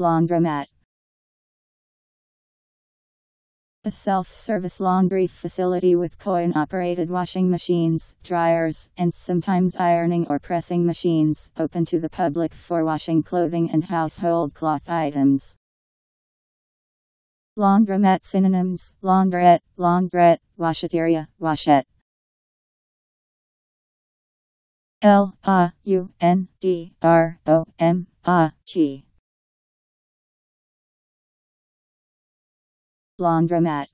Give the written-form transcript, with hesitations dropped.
Laundromat. A self-service laundry facility with coin-operated washing machines, dryers, and sometimes ironing or pressing machines, open to the public for washing clothing and household cloth items. Laundromat synonyms: laundrette, laundrette, washeteria, washette. L-A-U-N-D-R-O-M-A-T. Laundromat.